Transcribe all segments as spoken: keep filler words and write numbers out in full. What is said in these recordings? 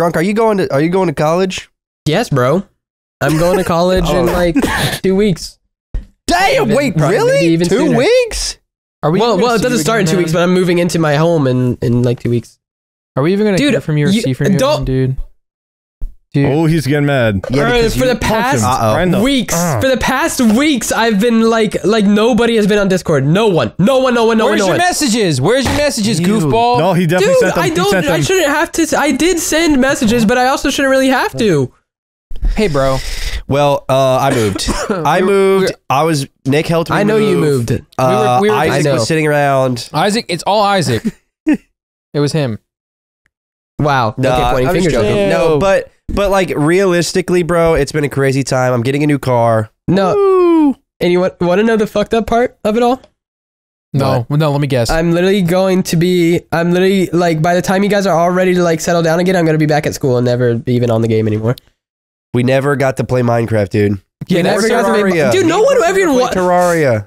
Grunk, are you going to are you going to college? Yes, bro. I'm going to college oh. in like two weeks. Damn! Even, wait, really? Even two sooner. weeks? Are we? Well, well, it doesn't start in two weeks, but I'm moving into my home in in like two weeks. Are we even gonna dude, hear from you or you, see from you, don't, dude? Dude. Oh, he's getting mad. Yeah, right, for the past uh-oh. weeks, uh. for the past weeks, I've been like, like nobody has been on Discord. No one, no one, no one, no Where's one. Where's your no messages? Where's your messages, Ew. goofball? No, he definitely dude, sent them. I don't. Sent them. I shouldn't have to. I did send messages, but I also shouldn't really have to. Hey, bro. Well, uh, I moved. I moved. I was Nick Heltman. I know moved. you moved. Uh, we were, we were, Isaac I know. was sitting around. Isaac, it's all Isaac. It was him. Wow. No, okay, I'm just joking. No, but. But like realistically, bro, it's been a crazy time. I'm getting a new car. No. Woo! And you want, want to know the fucked up part of it all? No. What? No, let me guess. I'm literally going to be, I'm literally like, by the time you guys are all ready to like settle down again, I'm going to be back at school and never be even on the game anymore. We never got to play Minecraft, dude. Yeah, we never got to play, dude, no one ever wanted to play Terraria.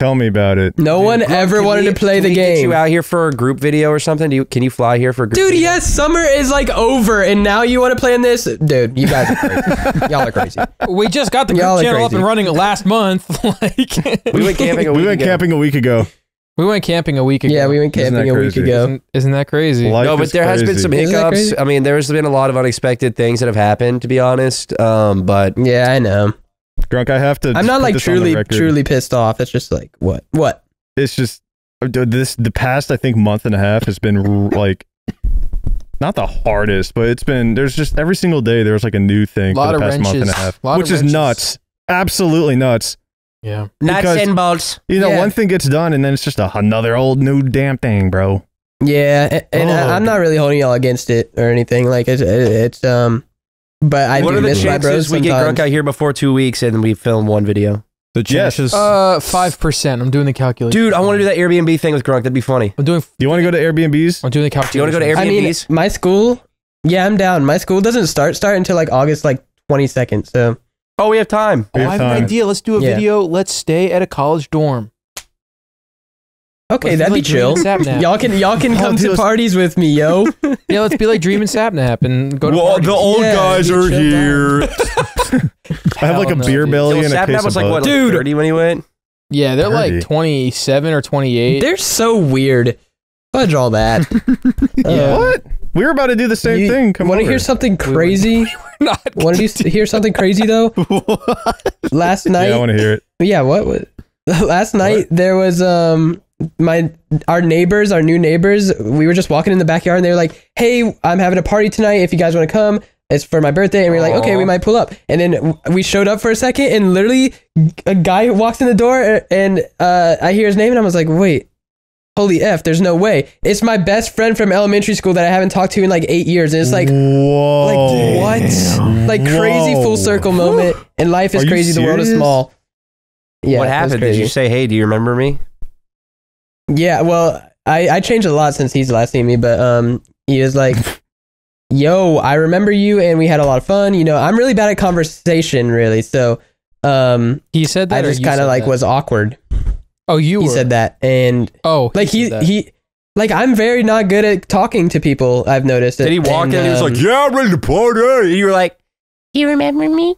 Tell me about it. No dude, one Grunk, ever wanted we, to play the game. Can we get you out here for a group video or something? Do you, can you fly here for a group Dude, video? yes, summer is like over, and now you want to play in this? Dude, you guys are crazy. Y'all are crazy. We just got the group channel up and running last month. like, we went camping a week ago. We went camping a week ago. We went camping a week ago. Yeah, we went camping a week ago. Isn't, isn't that crazy? Life no, but there crazy. has been some hiccups. I mean, there's been a lot of unexpected things that have happened, to be honest. Um, but yeah, I know. Grunk, I have to. I'm not like truly, truly pissed off. It's just like what, what? It's just this. The past, I think, month and a half has been like not the hardest, but it's been. There's just every single day there's like a new thing for the past month and a half, which is nuts. Absolutely nuts. Yeah, nuts and bolts. You know, yeah. one thing gets done, and then it's just a, another old new damn thing, bro. Yeah, and, and oh. I, I'm not really holding y'all against it or anything. Like it's, it's um. But I what are the chances we get Grunk out here before two weeks and we film one video? The chances, uh, five percent. I'm doing the calculation. Dude, I want to do that Airbnb thing with Grunk. That'd be funny. I'm doing. Do you want to go to Airbnbs? I'm doing the calculation. Do you want to go to Airbnbs? I mean, my school. Yeah, I'm down. My school doesn't start start until like August like twenty second. So. Oh, we have time. We have oh, I have time. an idea. Let's do a yeah. video. Let's stay at a college dorm. Okay, let's that'd be, like be chill. Y'all can y'all can come to parties with me, yo. Yeah, let's be like Dream and Sapnap and go to well, parties. The old yeah, guys are here. I have like a no, beer dude. belly so and Sapnap a case was of like, what, like dude. thirty when he went. Yeah, they're thirty. Like twenty-seven or twenty-eight. They're so weird. Fudge all that. yeah. What? We were about to do the same you, thing. Come want to hear something crazy? We were not. Want to hear something crazy though? What? Last night. Yeah, I want to hear it. Yeah, what? what? Last night what? there was um. my our neighbors our new neighbors we were just walking in the backyard and they were like, hey, I'm having a party tonight if you guys want to come, it's for my birthday. And we we're like, okay, we might pull up. And then we showed up for a second and literally a guy walks in the door and uh I hear his name and I was like, wait, holy f, there's no way. It's my best friend from elementary school that I haven't talked to in like eight years. And it's like, whoa, like what? Damn. Like crazy. Whoa. Full circle moment. And life is Are crazy. The world is small. Yeah, what happened? Did you say, hey, do you remember me? Yeah, well, I, I changed a lot since he's last seen me, but um, he was like, yo, I remember you, and we had a lot of fun. You know, I'm really bad at conversation, really, so um, he said that I just kind of, like, that? was awkward. Oh, you he were? He said that, and... Oh, he like, he, he... Like, I'm very not good at talking to people, I've noticed. Did he walk and, in and he was um, like, yeah, I'm ready to party, and you were like, you remember me?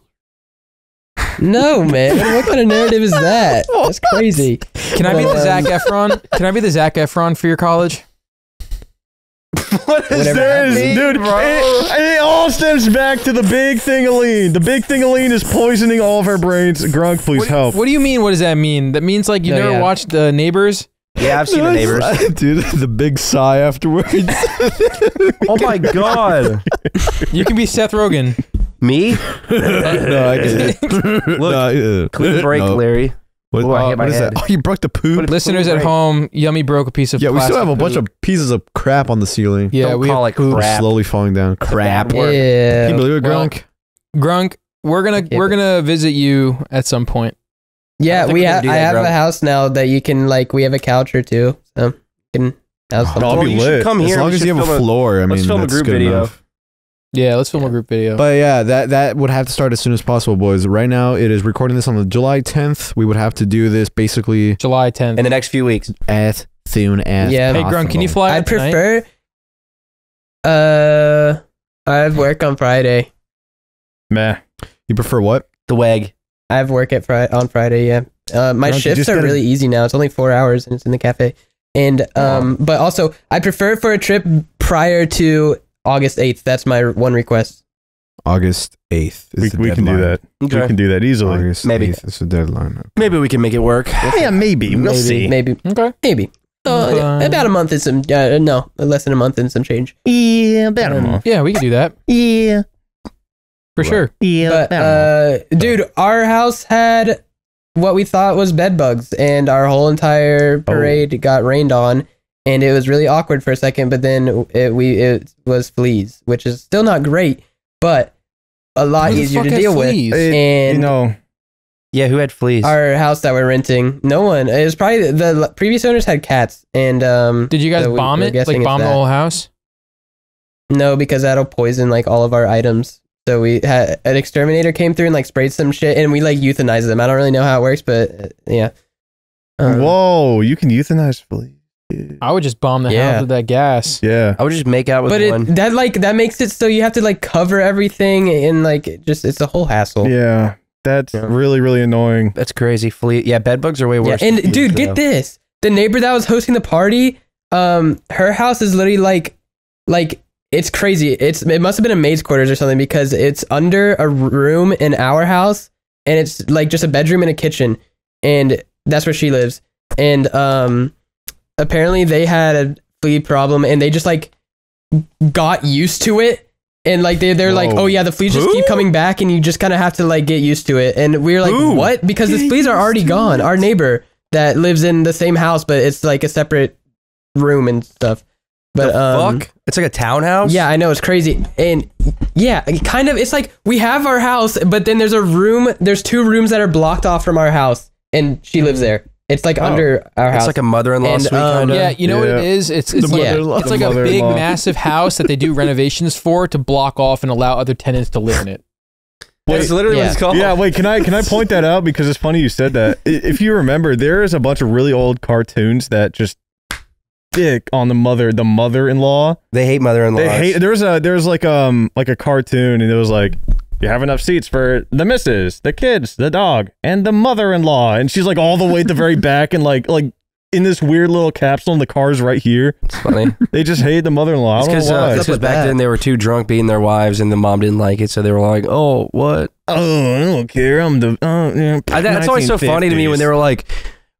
No, man. What kind of narrative is that? That's crazy. Can I be the Zac Efron? Can I be the Zac Efron for your college? What is Whatever this, mean, dude? Bro. It, it all stems back to the big thing-a-line. The big thing-a-line is poisoning all of our brains. Grunk, please what, help. What do you mean? What does that mean? That means like you no, never yeah. watched the uh, Neighbors. Yeah, I've seen no, the Neighbors. Dude, the big sigh afterwards. Oh my god. You can be Seth Rogen. Me? No, I didn't. Look, no, uh, clean break, no. Larry. What, Ooh, uh, I hit my what is head. that? Oh, you broke the poop. Listeners at home, Yummy broke a piece of. Yeah, we still have a poop. bunch of pieces of crap on the ceiling. Yeah, Don't we call it poop. crap. Slowly falling down. Crap. Yeah. Can you believe it, Grunk? Well, Grunk, we're gonna we're gonna visit you at some point. Yeah, we have. I have Grunk. a house now that you can like. We have a couch or two. So you can. That's oh, I'll be you lit. Come here. As long as you have a floor, I mean, that's good enough. Yeah, let's film yeah. a group video. But yeah, that that would have to start as soon as possible, boys. Right now, it is recording this on the July tenth. We would have to do this basically... July tenth. In the next few weeks. As soon as yeah. possible. Hey, Grunk, can you fly I'd prefer... Tonight? Uh, I have work on Friday. Meh. You prefer what? The W A G. I have work at Friday on Friday. Yeah. Uh, my Grunk, shifts are really easy now. It's only four hours, and it's in the cafe. And um, oh. but also, I prefer for a trip prior to August eighth. That's my one request. August eighth. Is we the we can do that. Okay. We can do that easily. August maybe eighth is the deadline. Okay. Maybe we can make it work. Yeah, maybe. We'll maybe, see. Maybe. Okay. Maybe. So, um, about a month and some. Uh, no, less than a month and some change. Yeah, about um, a month. Yeah, we can do that. Yeah. For right. sure. Yeah. But, uh, dude, our house had what we thought was bed bugs, and our whole entire parade oh. got rained on, and it was really awkward for a second, but then it, we, it was fleas, which is still not great, but a lot who easier to deal fleas? With. It, and you know, yeah, who had fleas? Our house that we're renting, no one. It was probably the, the previous owners had cats, and um, did you guys so bomb we, it? Like bomb the whole house? No, because that'll poison like all of our items. So we had an exterminator came through and like sprayed some shit, and we like euthanized them. I don't really know how it works, but uh, yeah. Um, Whoa, you can euthanize fleas. I would just bomb the yeah. house with that gas. Yeah, I would just make out with but one. But that like that makes it so you have to like cover everything and like it just it's a whole hassle. Yeah, that's yeah. really really annoying. That's crazy. Flea. Yeah, bed bugs are way worse. Yeah, and than dude, get though. This. The neighbor that was hosting the party, um, her house is literally like, like. It's crazy. It's it must have been a maid's quarters or something because it's under a room in our house and it's like just a bedroom and a kitchen, and that's where she lives. And um, apparently they had a flea problem and they just like got used to it, and like they they're Whoa. Like, oh yeah, the fleas just Who? Keep coming back, and you just kind of have to like get used to it. And we were like, Who? What? Because the fleas are already gone. It. Our neighbor that lives in the same house, but it's like a separate room and stuff. But the um, fuck? It's like a townhouse? Yeah, I know, it's crazy. And yeah, kind of, it's like we have our house, but then there's a room, there's two rooms that are blocked off from our house, and she lives there. It's like oh. under our house. It's like a mother-in-law suite, um, kind of. Yeah, you know yeah. what it is? It's it's, yeah. it's like a big, massive house that they do renovations for to block off and allow other tenants to live in it. Wait, that's literally yeah. what it's called. Yeah, wait, can I can I point that out? Because it's funny you said that. If you remember, there is a bunch of really old cartoons that just dick on the mother the mother-in-law. They hate mother-in-laws. They hate there's a there's like um like a cartoon, and it was like, you have enough seats for the missus, the kids, the dog, and the mother-in-law, and she's like all the way at the very back, and like like in this weird little capsule, and the car's right here. It's funny. They just hate the mother-in-law. Because uh, back that. Then they were too drunk beating their wives, and the mom didn't like it, so they were like, "Oh, what? Oh, I don't care. I'm the." Uh, yeah, I, that's always so funny to me when they were like,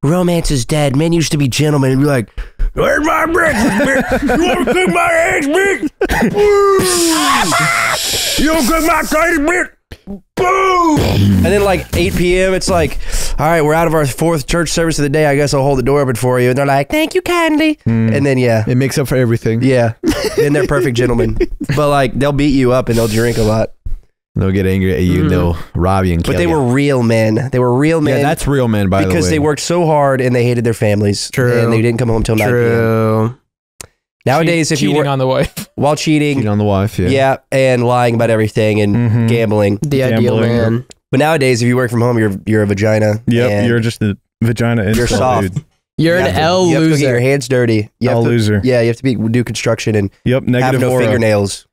"Romance is dead. Men used to be gentlemen." And be like, "Where's my breakfast, bitch? You want to cook my ass, bitch? You want to cook my crazy, bitch? Boom!" And then like eight P M, it's like, "All right, we're out of our fourth church service of the day. I guess I'll hold the door open for you." And they're like, "Thank you kindly." Mm. And then yeah, it makes up for everything. Yeah, and they're perfect gentlemen. But like, they'll beat you up and they'll drink a lot. They'll get angry at you. Mm. They'll rob you and kill you. But they you. were real men. They were real men. Yeah, that's real men, by the way. Because they worked so hard and they hated their families. True. And they didn't come home till nine P M. True. Nowadays, che if you were cheating on the wife, while cheating, cheating on the wife, yeah, yeah, and lying about everything and mm-hmm. gambling, the gambling. Ideal man. But nowadays, if you work from home, you're you're a vagina. Yep, you're just a vagina. Insult, you're soft. Dude. You're you an to, L you loser. You have to get your hands dirty. You L to, loser. Yeah, you have to be do construction and yep, negative have no aura. Fingernails.